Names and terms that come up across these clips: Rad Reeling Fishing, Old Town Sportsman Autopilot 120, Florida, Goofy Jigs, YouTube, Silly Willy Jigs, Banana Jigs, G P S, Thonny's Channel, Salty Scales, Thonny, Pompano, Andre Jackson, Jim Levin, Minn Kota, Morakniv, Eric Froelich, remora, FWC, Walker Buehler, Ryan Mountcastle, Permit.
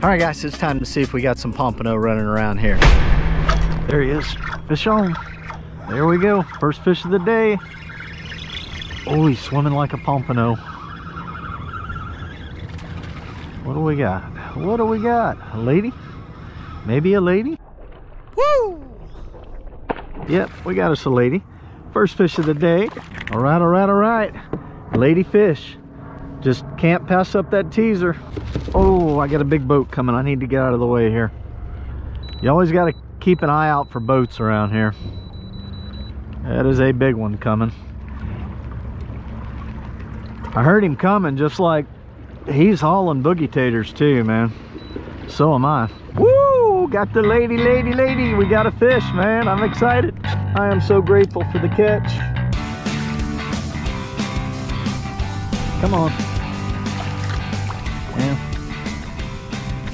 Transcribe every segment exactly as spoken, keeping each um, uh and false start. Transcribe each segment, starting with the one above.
All right, guys, it's time to see if we got some pompano running around here. There he is. Fish on. There we go. First fish of the day. Oh, he's swimming like a pompano. What do we got? What do we got? A lady? Maybe a lady? Woo! Yep, we got us a lady. First fish of the day. All right, all right, all right. Lady fish. Just can't pass up that teaser. Oh, I got a big boat coming. I need to get out of the way here. You always got to keep an eye out for boats around here. That is a big one coming. I heard him coming, just like he's hauling boogie taters too, man. So am I. Woo! Got the lady, lady, lady. We got a fish, man. I'm excited. I am so grateful for the catch. Come on. Yeah.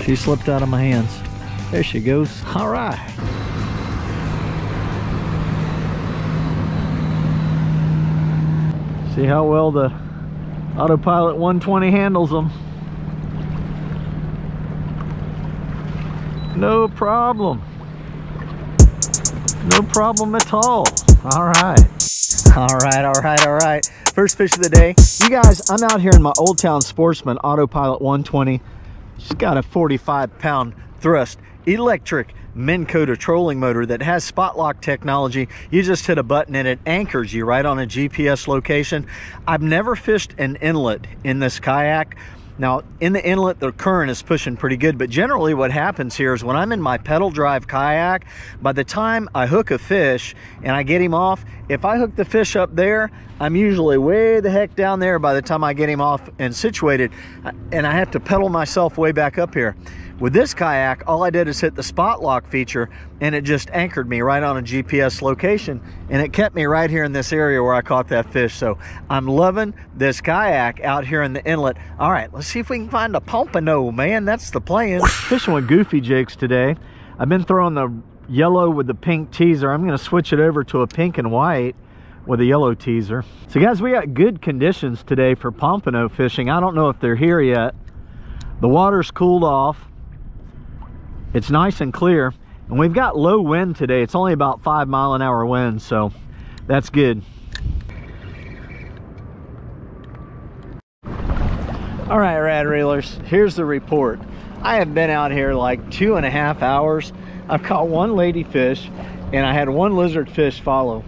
She slipped out of my hands. There she goes. All right. See how well the Autopilot one twenty handles them. No problem. No problem at all. All right. All right, all right, all right. First fish of the day. You guys, I'm out here in my Old Town Sportsman Autopilot one twenty. She's got a forty-five pound thrust electric Minn Kota trolling motor that has spot lock technology. You just hit a button and it anchors you right on a G P S location. I've never fished an inlet in this kayak. Now, in the inlet, the current is pushing pretty good, but generally what happens here is when I'm in my pedal drive kayak, by the time I hook a fish and I get him off, if I hook the fish up there, I'm usually way the heck down there by the time I get him off and situated, and I have to pedal myself way back up here. With this kayak, all I did is hit the spot lock feature, and it just anchored me right on a G P S location, and it kept me right here in this area where I caught that fish. So I'm loving this kayak out here in the inlet. All right, let's see if we can find a pompano, man. That's the plan. Fishing with Goofy Jigs today. I've been throwing the yellow with the pink teaser. I'm going to switch it over to a pink and white with a yellow teaser. So, guys, we got good conditions today for pompano fishing. I don't know if they're here yet. The water's cooled off. It's nice and clear, and we've got low wind today. It's only about five mile an hour wind, so that's good. All right, Rad Reelers, here's the report. I have been out here like two and a half hours. I've caught one lady fish, and I had one lizard fish follow.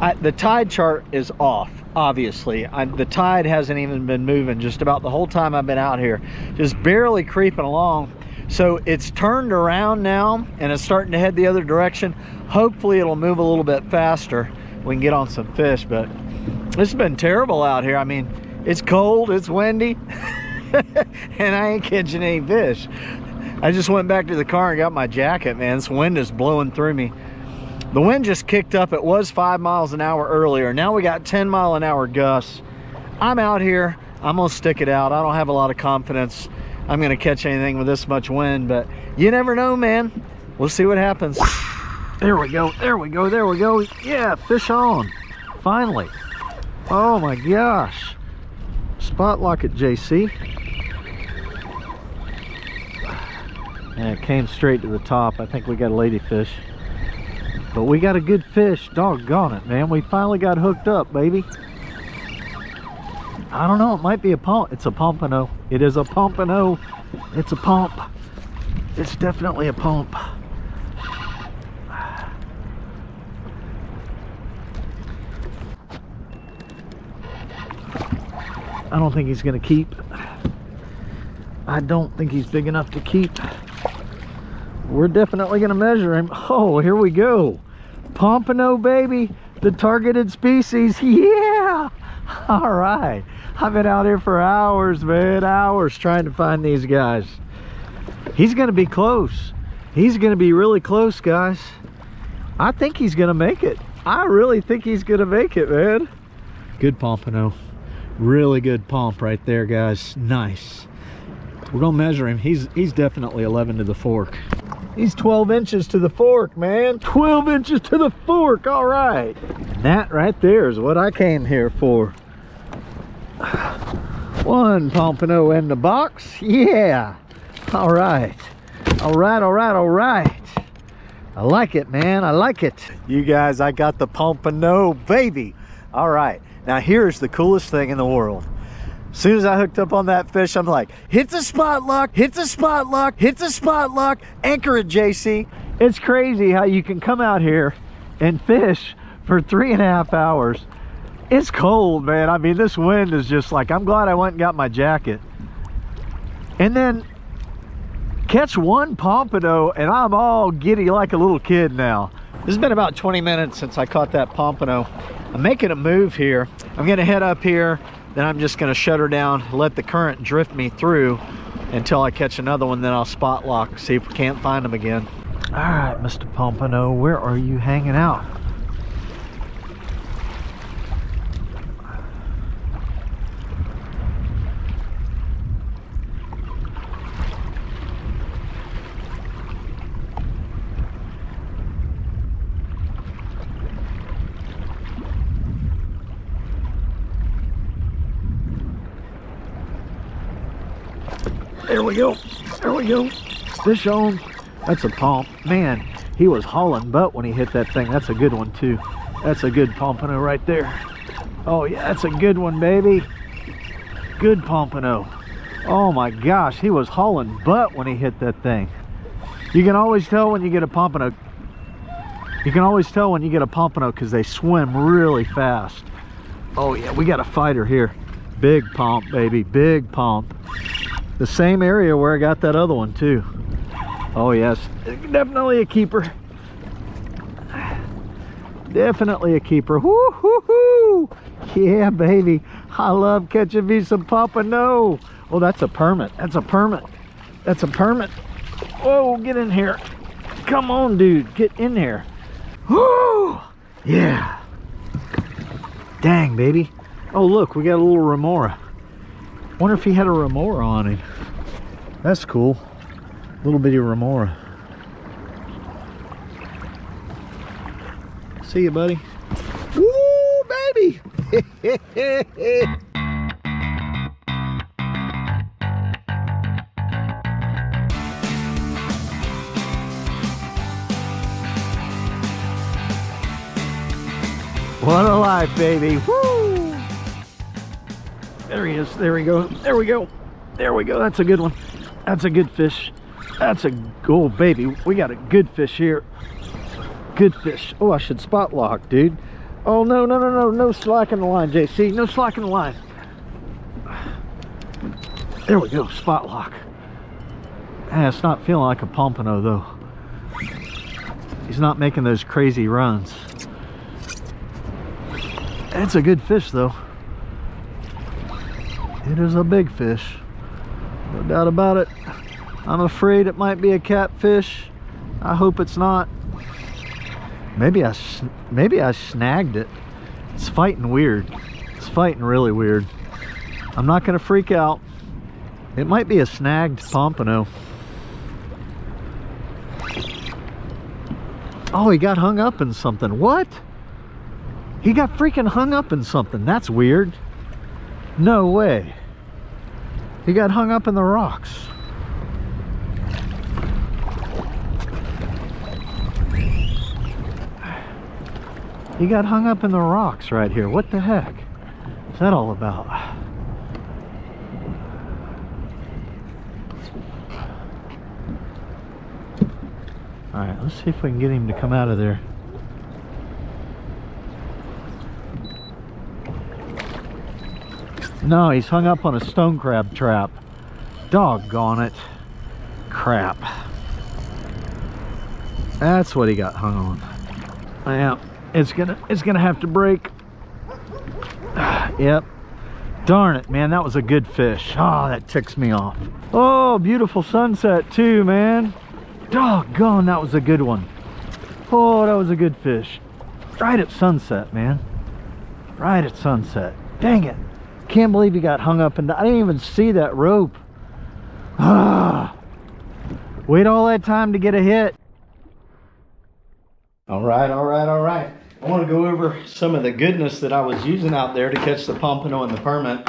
I, the tide chart is off, obviously. I, the tide hasn't even been moving just about the whole time I've been out here, just barely creeping along. So it's turned around now and it's starting to head the other direction. Hopefully it'll move a little bit faster. We can get on some fish, but it's been terrible out here. I mean, it's cold, it's windy, and I ain't catching any fish. I just went back to the car and got my jacket, man. This wind is blowing through me. The wind just kicked up. It was five miles an hour earlier. Now we got ten mile an hour gusts. I'm out here. I'm gonna stick it out. I don't have a lot of confidence I'm gonna catch anything with this much wind, but you never know, man. We'll see what happens. There we go, there we go, there we go. Yeah, fish on, finally. Oh my gosh. Spot lock it, J C. And it came straight to the top. I think we got a ladyfish. But we got a good fish, doggone it, man. We finally got hooked up, baby. I don't know, it might be a pomp. It's a pompano. It is a pompano. It's a pomp. It's definitely a pomp. I don't think he's gonna keep. I don't think he's big enough to keep. We're definitely gonna measure him. Oh, here we go. Pompano, baby. The targeted species. Yeah. All right, I've been out here for hours, man, hours trying to find these guys. He's gonna be close. He's gonna be really close, guys. I think he's gonna make it. I really think he's gonna make it, man. Good pompano, really good pomp right there, guys. Nice. We're gonna measure him. He's he's definitely eleven to the fork. He's twelve inches to the fork, man. twelve inches to the fork, all right. And that right there is what I came here for. One pompano in the box, yeah. All right, all right, all right, all right. I like it, man, I like it. You guys, I got the Pompano, baby. All right, now here's the coolest thing in the world. As soon as I hooked up on that fish, I'm like, hit the spot lock, hit the spot lock, hit the spot lock, anchor it, J C. It's crazy how you can come out here and fish for three and a half hours. It's cold, man. I mean, this wind is just like, I'm glad I went and got my jacket. And then catch one pompano and I'm all giddy like a little kid now. It's been about twenty minutes since I caught that pompano. I'm making a move here. I'm gonna head up here, then I'm just gonna shut her down, let the current drift me through until I catch another one, then I'll spot lock, see if we can't find them again. All right, Mister Pompano, where are you hanging out? There we go, there we go. Fish on, that's a pomp. Man, he was hauling butt when he hit that thing. That's a good one too. That's a good pompano right there. Oh yeah, that's a good one, baby. Good pompano. Oh my gosh, he was hauling butt when he hit that thing. You can always tell when you get a pompano. You can always tell when you get a pompano because they swim really fast. Oh yeah, we got a fighter here. Big pomp, baby, big pomp. The same area where I got that other one too. Oh yes, definitely a keeper. Definitely a keeper. Woo hoo hoo! Yeah, baby. I love catching me some pompano. Oh, that's a permit. That's a permit. That's a permit. Whoa, get in here. Come on, dude. Get in there. Woo! Yeah. Dang, baby. Oh look, we got a little remora. Wonder if he had a remora on him. That's cool. Little bitty remora. See you, buddy. Woo, baby! What a life, baby! Woo! There he is. There we go. There we go. There we go. That's a good one. That's a good fish. That's a good baby. We got a good fish here. Good fish. Oh, I should spot lock, dude. Oh, no, no, no, no. No slack in the line, J C. No slack in the line. There we go. Spot lock. Yeah, it's not feeling like a pompano, though. He's not making those crazy runs. That's a good fish, though. It is a big fish, no doubt about it. I'm afraid it might be a catfish. I hope it's not. Maybe I, maybe I snagged it. It's fighting weird. It's fighting really weird. I'm not gonna freak out. It might be a snagged pompano. Oh, he got hung up in something. What? He got freaking hung up in something. That's weird. No way. He got hung up in the rocks. He got hung up in the rocks right here. What the heck is that all about? All right, let's see if we can get him to come out of there. No, he's hung up on a stone crab trap. Doggone it. Crap. That's what he got hung on. Yeah, it's gonna it's gonna have to break. Yep. Darn it, man, that was a good fish. Oh, that ticks me off. Oh, beautiful sunset too, man. Doggone, that was a good one. Oh, that was a good fish. Right at sunset, man. Right at sunset. Dang it. Can't believe he got hung up, and I didn't even see that rope. Ah, wait all that time to get a hit. All right, all right, all right. I want to go over some of the goodness that I was using out there to catch the pompano and the permit.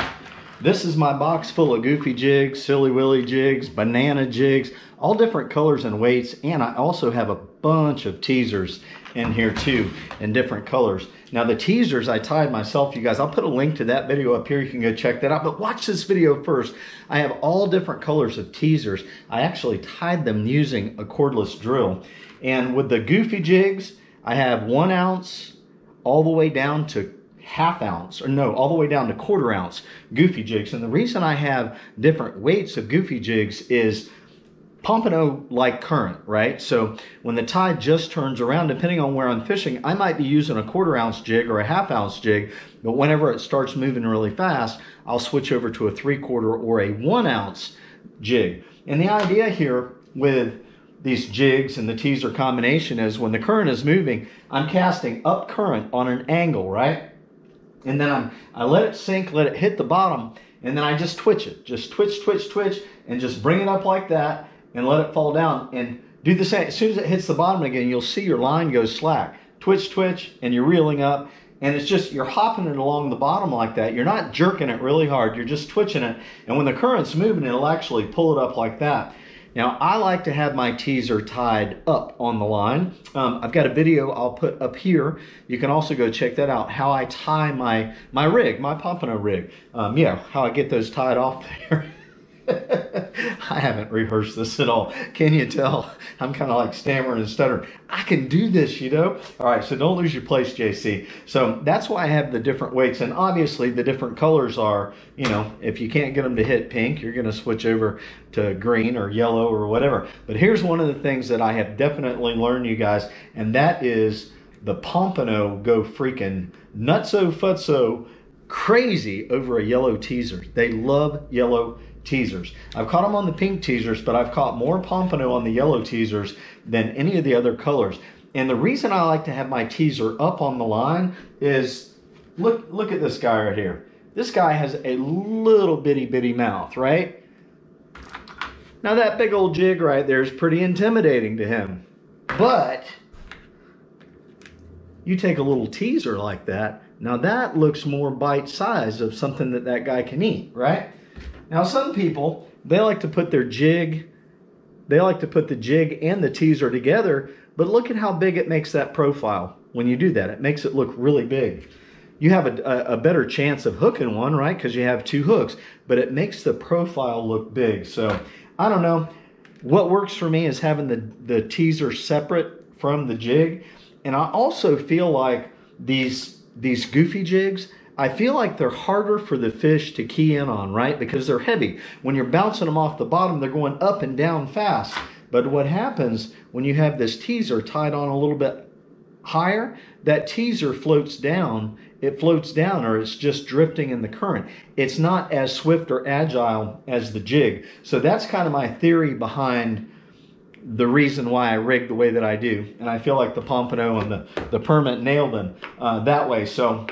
This is my box full of Goofy Jigs, Silly Willy Jigs, Banana Jigs, all different colors and weights, and I also have a bunch of teasers in here too, in different colors. Now the teasers I tied myself, you guys. I'll put a link to that video up here. You can go check that out, but watch this video first. I have all different colors of teasers. I actually tied them using a cordless drill. And with the Goofy Jigs, I have one ounce all the way down to half ounce, or no, all the way down to quarter ounce Goofy Jigs. And the reason I have different weights of Goofy Jigs is Pompano like current, right? So when the tide just turns around, depending on where I'm fishing, I might be using a quarter ounce jig or a half ounce jig, but whenever it starts moving really fast, I'll switch over to a three quarter or a one ounce jig. And the idea here with these jigs and the teaser combination is when the current is moving, I'm casting up current on an angle, right? And then I'm, I let it sink, let it hit the bottom, and then I just twitch it. Just twitch, twitch, twitch, and just bring it up like that and let it fall down. And do the same. As soon as it hits the bottom again, you'll see your line goes slack. Twitch, twitch, and you're reeling up. And it's just, you're hopping it along the bottom like that. You're not jerking it really hard. You're just twitching it. And when the current's moving, it'll actually pull it up like that. Now, I like to have my teaser tied up on the line. Um, I've got a video I'll put up here. You can also go check that out, how I tie my, my rig, my Pompano rig. Um, yeah, how I get those tied off there. I haven't rehearsed this at all. Can you tell? I'm kind of like stammering and stuttering. I can do this, you know? All right, so don't lose your place, J C. So that's why I have the different weights. And obviously the different colors are, you know, if you can't get them to hit pink, you're going to switch over to green or yellow or whatever. But here's one of the things that I have definitely learned, you guys, and that is the Pompano go freaking nutso futso crazy over a yellow teaser. They love yellow teasers. I've caught them on the pink teasers, but I've caught more Pompano on the yellow teasers than any of the other colors. And the reason I like to have my teaser up on the line is, look, look at this guy right here. This guy has a little bitty bitty mouth, right? Now that big old jig right there is pretty intimidating to him. But you take a little teaser like that, now that looks more bite-sized of something that that guy can eat, right? Now some people, they like to put their jig, they like to put the jig and the teaser together, but look at how big it makes that profile when you do that. It makes it look really big. You have a, a, a better chance of hooking one, right? Because you have two hooks, but it makes the profile look big. So I don't know. What works for me is having the, the teaser separate from the jig. And I also feel like these, these Goofy Jigs, I feel like they're harder for the fish to key in on, right? Because they're heavy. When you're bouncing them off the bottom, they're going up and down fast. But what happens when you have this teaser tied on a little bit higher, that teaser floats down. It floats down, or it's just drifting in the current. It's not as swift or agile as the jig. So that's kind of my theory behind the reason why I rig the way that I do. And I feel like the Pompano and the, the permit nailed them uh, that way. So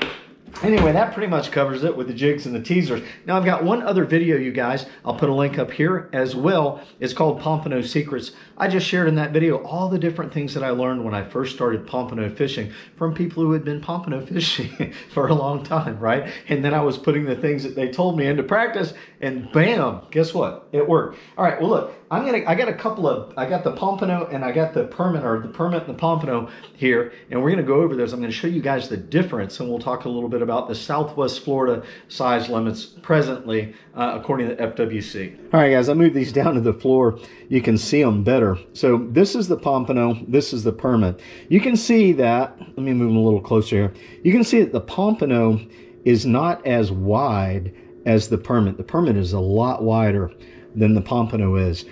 anyway, that pretty much covers it with the jigs and the teasers. Now, I've got one other video, you guys. I'll put a link up here as well. It's called Pompano Secrets. I just shared in that video all the different things that I learned when I first started Pompano fishing from people who had been Pompano fishing for a long time, right? And then I was putting the things that they told me into practice, and bam, guess what? It worked. All right, well, look, I'm gonna, I got a couple of, I got the Pompano and I got the permit, or the permit and the Pompano here, and we're gonna go over those. I'm gonna show you guys the difference, and we'll talk a little bit about the Southwest Florida size limits presently, uh, according to the F W C. All right, guys, I moved these down to the floor. You can see them better. So this is the Pompano, this is the permit. You can see that, let me move them a little closer here. You can see that the Pompano is not as wide as the permit. The permit is a lot wider than the Pompano is.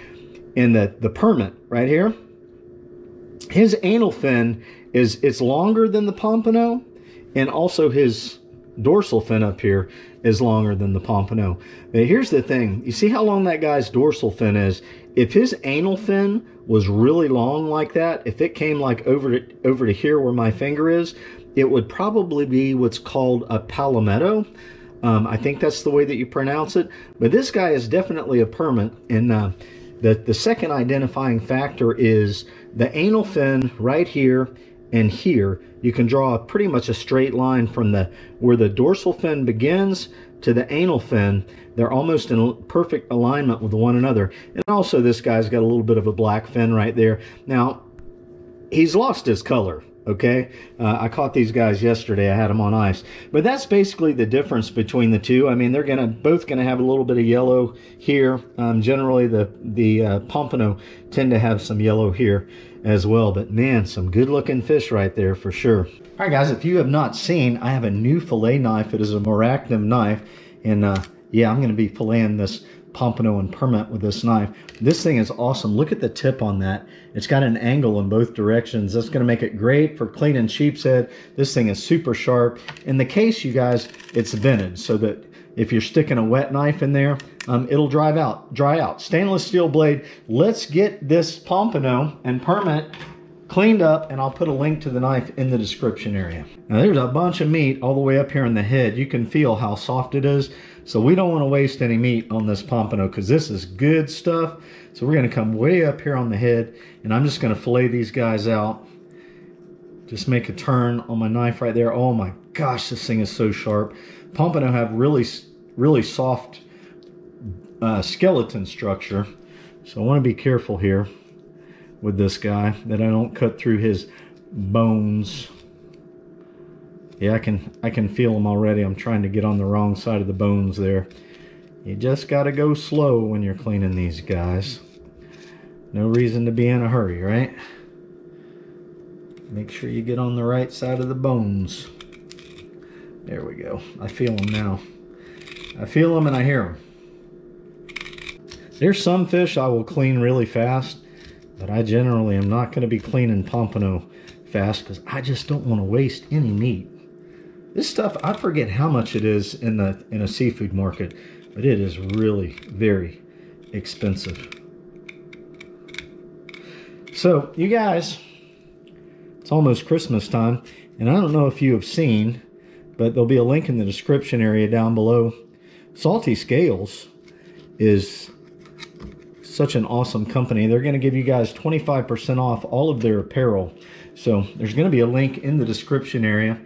And that the permit right here, his anal fin is, it's longer than the Pompano, and also his dorsal fin up here is longer than the Pompano. Now here's the thing, you see how long that guy's dorsal fin is? If his anal fin was really long like that, if it came like over to, over to here where my finger is, it would probably be what's called a palmetto. Um, I think that's the way that you pronounce it. But this guy is definitely a permit. And uh, the, the second identifying factor is the anal fin right here and here, you can draw pretty much a straight line from the where the dorsal fin begins to the anal fin. They're almost in perfect alignment with one another. And also this guy's got a little bit of a black fin right there. Now, he's lost his color, okay? Uh, I caught these guys yesterday. I had them on ice. But that's basically the difference between the two. I mean, they're gonna both gonna have a little bit of yellow here. Um, generally, the, the uh, Pompano tend to have some yellow here as well, but man, some good looking fish right there for sure. All right guys, if you have not seen, I have a new fillet knife. It is a Morakniv knife, and uh, yeah, I'm gonna be filleting this Pompano and permit with this knife. This thing is awesome. Look at the tip on that. It's got an angle in both directions. That's gonna make it great for cleaning sheep's head. This thing is super sharp. In the case, you guys, it's vented so that if you're sticking a wet knife in there, um, it'll dry out, dry out. Stainless steel blade. Let's get this Pompano and permit cleaned up, and I'll put a link to the knife in the description area. Now there's a bunch of meat all the way up here in the head. You can feel how soft it is. So we don't want to waste any meat on this Pompano because this is good stuff. So we're gonna come way up here on the head, and I'm just gonna fillet these guys out. Just make a turn on my knife right there. Oh my gosh, this thing is so sharp. Pompano have really, really soft uh, skeleton structure. So I want to be careful here with this guy that I don't cut through his bones. Yeah, I can, I can feel them already. I'm trying to get on the wrong side of the bones there. You just got to go slow when you're cleaning these guys. No reason to be in a hurry, right? Make sure you get on the right side of the bones. There we go. I feel them now. I feel them and I hear them. There's some fish I will clean really fast, but I generally am not going to be cleaning Pompano fast because I just don't want to waste any meat. This stuff, I forget how much it is in the in a seafood market, but it is really very expensive. So, you guys, it's almost Christmas time, and I don't know if you have seen, but there'll be a link in the description area down below. Salty Scales is such an awesome company. They're going to give you guys twenty-five percent off all of their apparel. So there's going to be a link in the description area.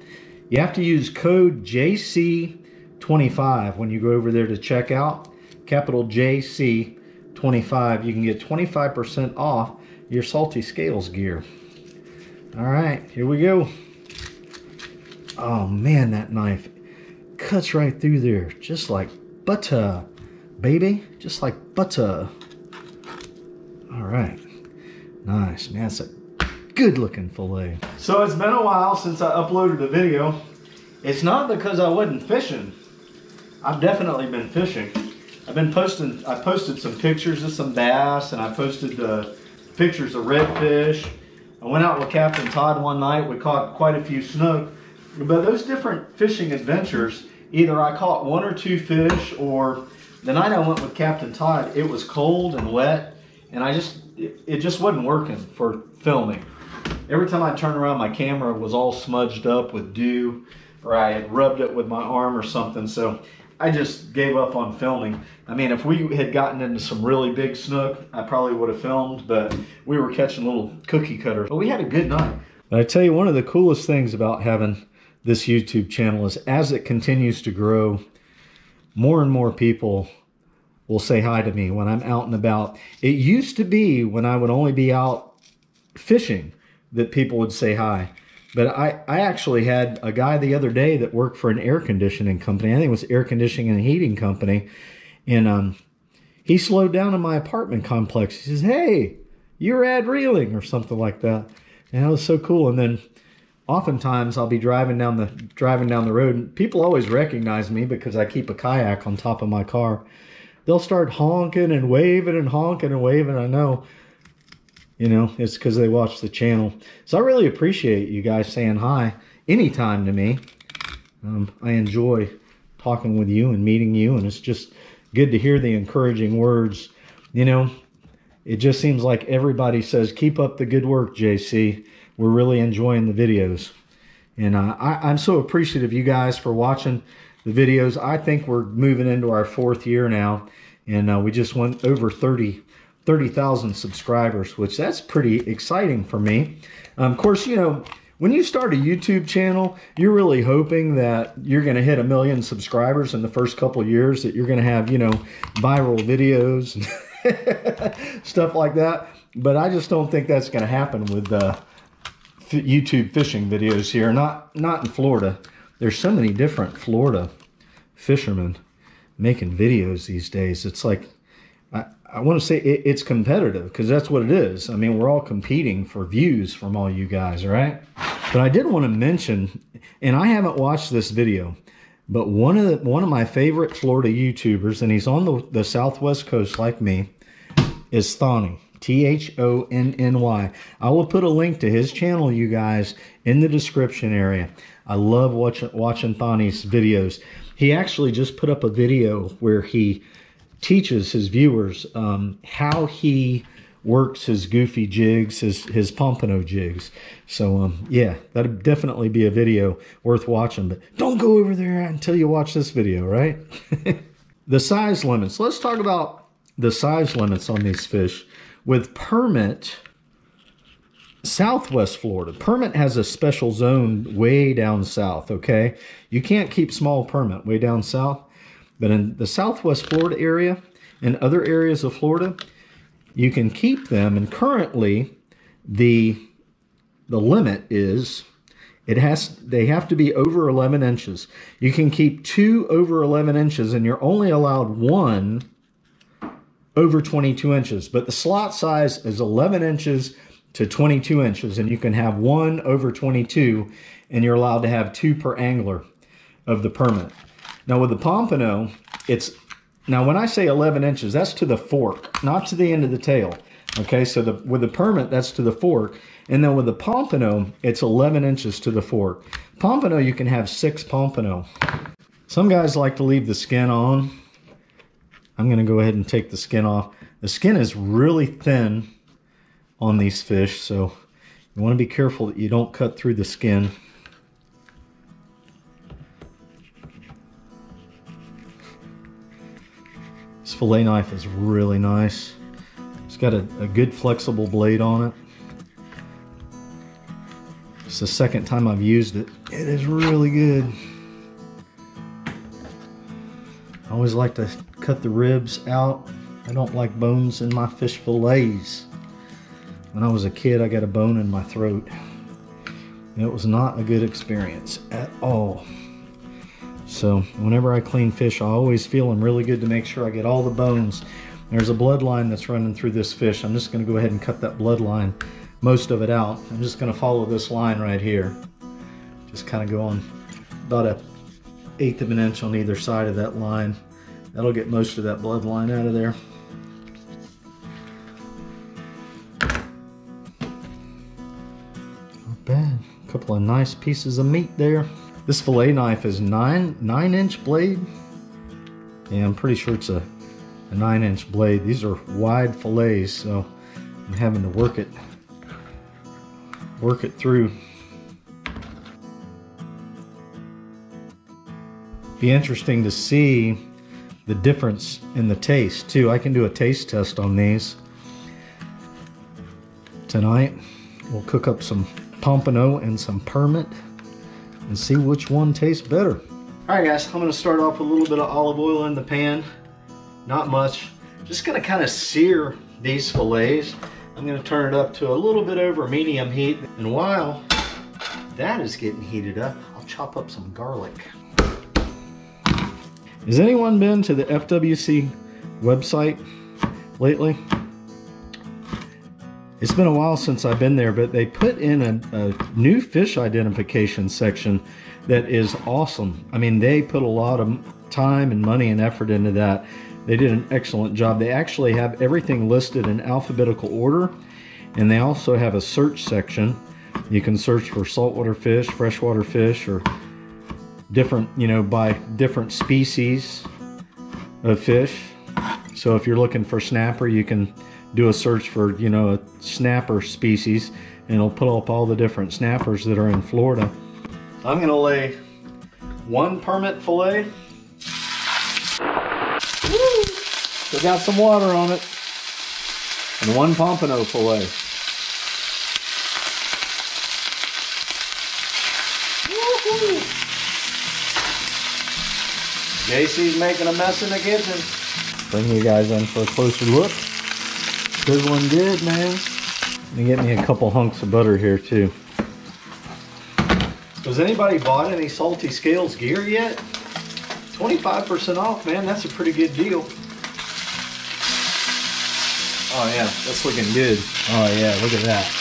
You have to use code J C twenty-five when you go over there to check out. Capital J C twenty-five. You can get twenty-five percent off your Salty Scales gear. All right, here we go. Oh man, that knife cuts right through there, just like butter, baby, just like butter. All right, nice, man, that's a good looking fillet. So it's been a while since I uploaded a video. It's not because I wasn't fishing. I've definitely been fishing. I've been posting, I posted some pictures of some bass, and I posted uh, pictures of redfish. I went out with Captain Todd one night, we caught quite a few snook. But those different fishing adventures, either I caught one or two fish, or the night I went with Captain Todd, it was cold and wet, and I just, it, it just wasn't working for filming. Every time I turned around, my camera was all smudged up with dew, or I had rubbed it with my arm or something, so I just gave up on filming. I mean, if we had gotten into some really big snook, I probably would have filmed, but we were catching little cookie cutters. But we had a good night. But I tell you, one of the coolest things about having this YouTube channel is as it continues to grow, more and more people will say hi to me when I'm out and about. It used to be when I would only be out fishing that people would say hi. But I, I actually had a guy the other day that worked for an air conditioning company. I think it was air conditioning and heating company. And um, he slowed down in my apartment complex. He says, "Hey, you're Rad Reeling," or something like that. And that was so cool. And then oftentimes I'll be driving down the driving down the road, and people always recognize me because I keep a kayak on top of my car. They'll start honking and waving and honking and waving. I know, you know, it's because they watch the channel. So I really appreciate you guys saying hi anytime to me. Um, I enjoy talking with you and meeting you, and it's just good to hear the encouraging words. You know, it just seems like everybody says, "Keep up the good work, J C. We're really enjoying the videos." And uh, I, I'm so appreciative you guys for watching the videos. I think we're moving into our fourth year now. And uh, we just went over thirty thousand subscribers, which that's pretty exciting for me. Um, of course, you know, When you start a YouTube channel, you're really hoping that you're going to hit a million subscribers in the first couple of years, that you're going to have, you know, viral videos and stuff like that. But I just don't think that's going to happen with uh, YouTube fishing videos here. Not, not in Florida. There's so many different Florida fishermen making videos these days. It's like, I, I want to say it, it's competitive, because that's what it is. I mean, we're all competing for views from all you guys, right? But I did want to mention, and I haven't watched this video, but one of the, one of my favorite Florida YouTubers, and he's on the, the Southwest coast like me, is Thonny. T H O N N Y. I will put a link to his channel, you guys, in the description area. I love watching watching Thonny's videos. He actually just put up a video where he teaches his viewers um, how he works his Goofy jigs, his, his Pompano jigs. So, um, yeah, that would definitely be a video worth watching. But don't go over there until you watch this video, right? The size limits. Let's talk about the size limits on these fish. With permit, Southwest Florida, permit has a special zone way down south, okay? You can't keep small permit way down south. But in the Southwest Florida area and other areas of Florida, you can keep them. And currently, the the limit is, it has they have to be over eleven inches. You can keep two over eleven inches, and you're only allowed one over twenty-two inches. But the slot size is eleven inches to twenty-two inches, and you can have one over twenty-two, and you're allowed to have two per angler of the permit. Now with the Pompano, it's, now when I say eleven inches, that's to the fork, not to the end of the tail. Okay, so the, with the permit, that's to the fork. And then with the Pompano, it's eleven inches to the fork. Pompano, you can have six Pompano. Some guys like to leave the skin on. I'm going to go ahead and take the skin off. The skin is really thin on these fish, so you want to be careful that you don't cut through the skin. This fillet knife is really nice. It's got a, a good flexible blade on it. It's the second time I've used it. It is really good. I always like to cut the ribs out. I don't like bones in my fish fillets. When I was a kid, I got a bone in my throat, and it was not a good experience at all. So whenever I clean fish, I always feel them really good to make sure I get all the bones. There's a bloodline that's running through this fish. I'm just going to go ahead and cut that bloodline, most of it out. I'm just going to follow this line right here. Just kind of go on about an eighth of an inch on either side of that line. That'll get most of that bloodline out of there. Not bad. A couple of nice pieces of meat there. This fillet knife is nine nine inch blade. Yeah, I'm pretty sure it's a, a nine inch blade. These are wide fillets, so I'm having to work it work it through. Be interesting to see the difference in the taste too. I can do a taste test on these tonight. We'll cook up some Pompano and some permit and see which one tastes better. All right, guys, I'm going to start off with a little bit of olive oil in the pan. Not much. Just going to kind of sear these fillets. I'm going to turn it up to a little bit over medium heat. And while that is getting heated up, I'll chop up some garlic. Has anyone been to the F W C website lately? It's been a while since I've been there, but they put in a, a new fish identification section that is awesome. I mean, they put a lot of time and money and effort into that. They did an excellent job. They actually have everything listed in alphabetical order, and they also have a search section. You can search for saltwater fish, freshwater fish, or different, you know, by different species of fish. So if you're looking for snapper, you can do a search for, you know, a snapper species, and it'll put up all the different snappers that are in Florida. I'm going to lay one permit fillet. Woo! Still got some water on it. And one Pompano fillet. Woohoo! J C's making a mess in the kitchen. Bring you guys in for a closer look. Good one, good man. Let me get me a couple hunks of butter here too. Has anybody bought any Salty Scales gear yet? twenty-five percent off, man. That's a pretty good deal. Oh yeah, that's looking good. Oh yeah, look at that.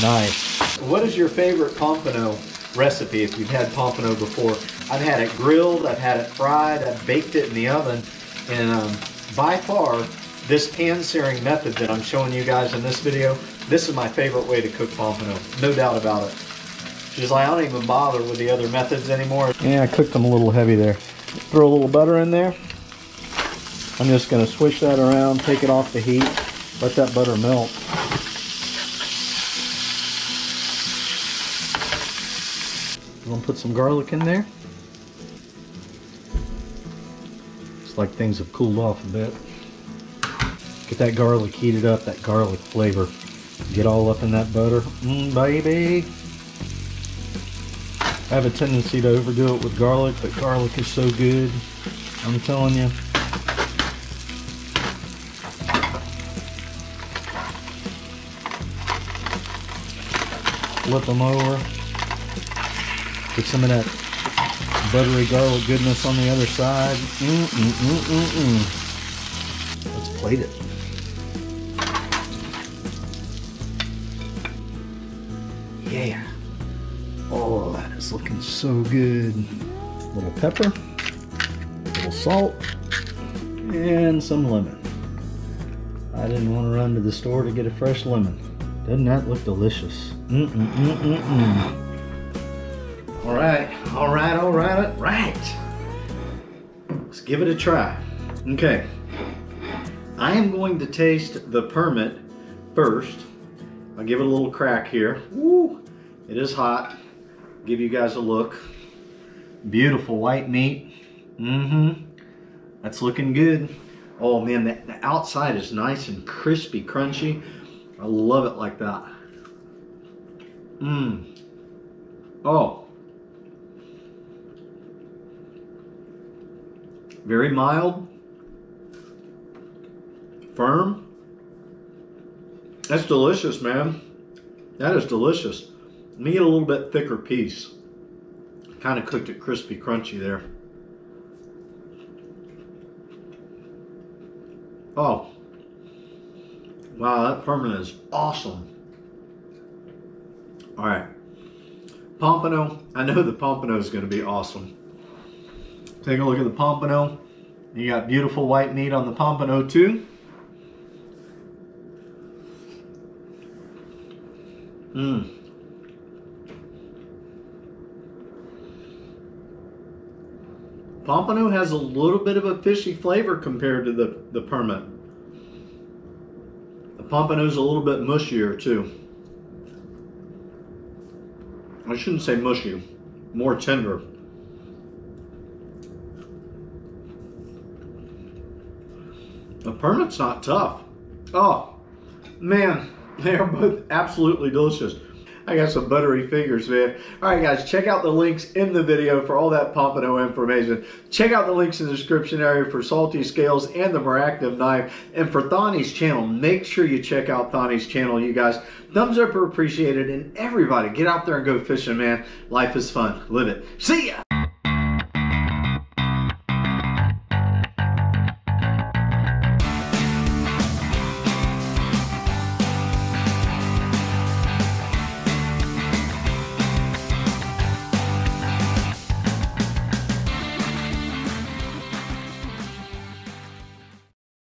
Nice. What is your favorite pompano recipe if you've had pompano before? I've had it grilled, I've had it fried, I've baked it in the oven, and um, by far, this pan searing method that I'm showing you guys in this video, this is my favorite way to cook pompano, no doubt about it. Just like, I don't even bother with the other methods anymore. Yeah, I cooked them a little heavy there. Throw a little butter in there. I'm just gonna swish that around, take it off the heat, let that butter melt. I'm gonna put some garlic in there. It's like things have cooled off a bit. Get that garlic heated up, that garlic flavor. Get all up in that butter. Mmm, baby. I have a tendency to overdo it with garlic, but garlic is so good. I'm telling you. Flip them over. Get some of that buttery garlic goodness on the other side. Mm, mm, mm, mm, mm. Let's plate it. Yeah. Oh, that is looking so good. A little pepper, a little salt, and some lemon. I didn't want to run to the store to get a fresh lemon. Doesn't that look delicious? Mm-mm-mm-mm-mm. All right, all right, all right, all right. Let's give it a try. Okay. I am going to taste the permit first. I'll give it a little crack here. Woo! It is hot. Give you guys a look. Beautiful white meat. Mm-hmm. That's looking good. Oh man, the, the outside is nice and crispy, crunchy. I love it like that. Mmm. Oh. Very mild. Firm. That's delicious, man. That is delicious. Let me get a little bit thicker piece. Kind of cooked it crispy, crunchy there. Oh. Wow, that permanent is awesome. All right. Pompano. I know the pompano is going to be awesome. Take a look at the pompano. You got beautiful white meat on the pompano too. Mmm. Pompano has a little bit of a fishy flavor compared to the, the permit. The pompano's a little bit mushier too. I shouldn't say mushy, more tender. The permit's not tough. Oh, man. They are both absolutely delicious. I got some buttery fingers, man. All right, guys, check out the links in the video for all that pompano information. Check out the links in the description area for Salty Scales and the Morakniv knife. And for Thonny's channel, make sure you check out Thonny's channel, you guys. Thumbs up are appreciated, and everybody, get out there and go fishing, man. Life is fun. Live it. See ya!